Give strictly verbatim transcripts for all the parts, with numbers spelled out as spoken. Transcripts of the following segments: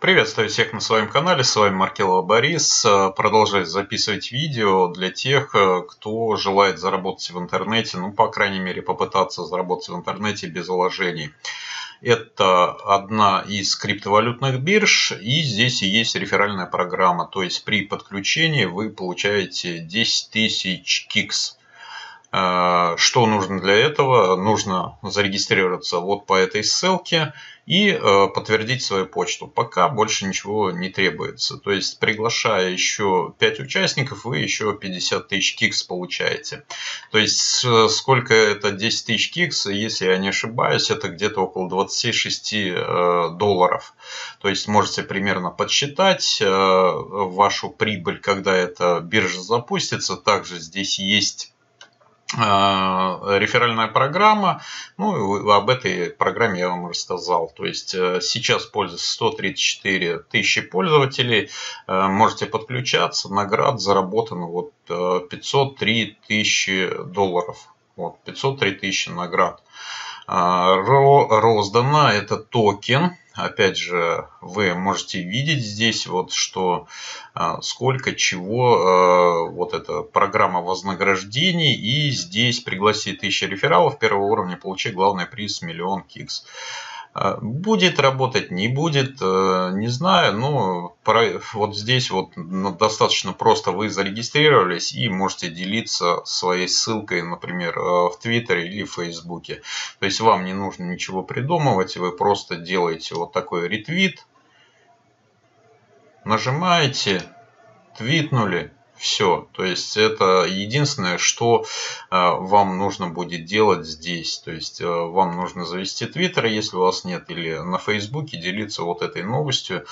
Приветствую всех на своем канале, с вами Маркелов Борис. Продолжаю записывать видео для тех, кто желает заработать в интернете, ну, по крайней мере, попытаться заработать в интернете без вложений. Это одна из криптовалютных бирж, и здесь есть реферальная программа. То есть при подключении вы получаете десять тысяч кикс. Что нужно для этого? Нужно зарегистрироваться вот по этой ссылке и подтвердить свою почту. Пока больше ничего не требуется. То есть, приглашая еще пять участников, вы еще пятьдесят тысяч кикс получаете. То есть, сколько это десять тысяч кикс, если я не ошибаюсь, это где-то около двадцати шести долларов. То есть, можете примерно подсчитать вашу прибыль, когда эта биржа запустится. Также здесь есть реферальная программа. Ну, об этой программе я вам рассказал. То есть сейчас пользуется сто тридцать четыре тысячи пользователей. Можете подключаться. Наград заработано вот пятьсот три тысячи долларов. Вот, пятьсот три тысячи наград. Роздано это токен. Опять же, вы можете видеть здесь, вот, что сколько чего, вот эта программа вознаграждений. И здесь пригласи тысячу рефералов первого уровня, получи главный приз миллион кикс. Будет работать, не будет, не знаю, но вот здесь вот достаточно просто вы зарегистрировались и можете делиться своей ссылкой, например, в Твиттере или в Фейсбуке. То есть вам не нужно ничего придумывать, вы просто делаете вот такой ретвит, нажимаете, твитнули. Все, то есть это единственное, что вам нужно будет делать здесь. То есть вам нужно завести Твиттер, если у вас нет, или на Фейсбуке делиться вот этой новостью.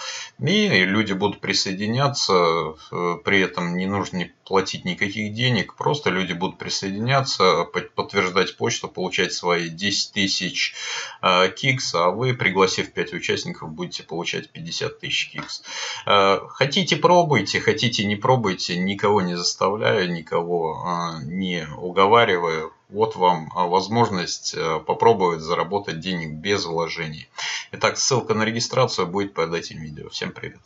И люди будут присоединяться, при этом не нужно платить никаких денег. Просто люди будут присоединяться, подтверждать почту, получать свои десять тысяч кикс, а вы, пригласив пять участников, будете получать пятьдесят тысяч кикс. Хотите — пробуйте, хотите — не пробуйте. Никого не заставляю, никого не уговариваю. Вот вам возможность попробовать заработать денег без вложений. Итак, ссылка на регистрацию будет под этим видео. Всем привет!